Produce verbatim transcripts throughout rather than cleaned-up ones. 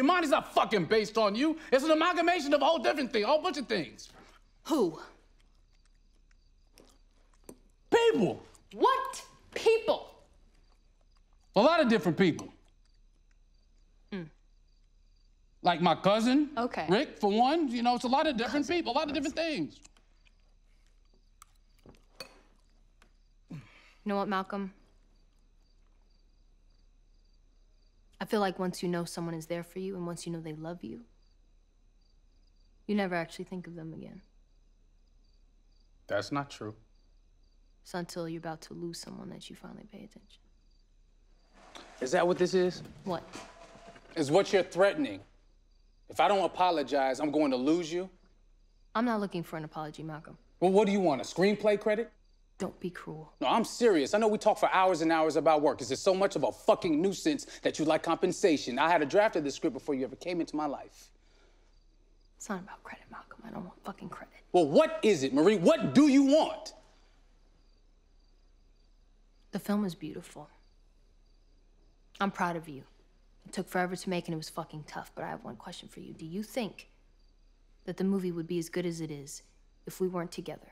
Your mind is not fucking based on you. It's an amalgamation of a whole different thing, a whole bunch of things. Who? People. What people? A lot of different people. Mm. Like my cousin, okay. Rick, for one. You know, it's a lot of different cousin. people, a lot of different things. You know what, Malcolm? I feel like once you know someone is there for you and once you know they love you, you never actually think of them again. That's not true. It's until you're about to lose someone that you finally pay attention. Is that what this is? What? It's what you're threatening. If I don't apologize, I'm going to lose you. I'm not looking for an apology, Malcolm. Well, what do you want, a screenplay credit? Don't be cruel. No, I'm serious. I know we talk for hours and hours about work. Is there so much of a fucking nuisance that you like compensation? I had a draft of this script before you ever came into my life. It's not about credit, Malcolm. I don't want fucking credit. Well, what is it, Marie? What do you want? The film is beautiful. I'm proud of you. It took forever to make and it was fucking tough, but I have one question for you. Do you think that the movie would be as good as it is if we weren't together?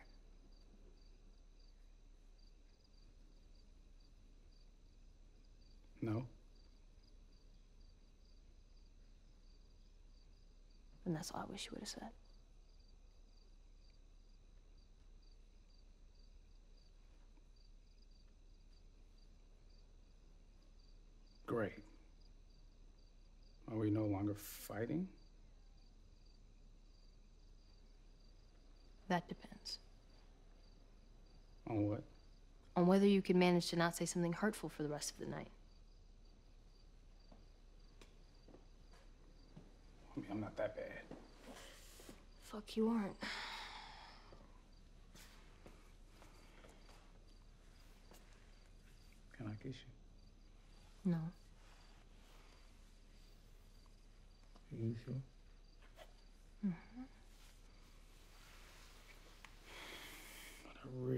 No. And that's all I wish you would have said. Great. Are we no longer fighting? That depends. On what? On whether you can manage to not say something hurtful for the rest of the night. I'm not that bad. Fuck, you aren't. Can I kiss you? No. Are you sure? Mm-hmm. But I really